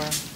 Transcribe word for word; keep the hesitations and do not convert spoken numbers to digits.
more.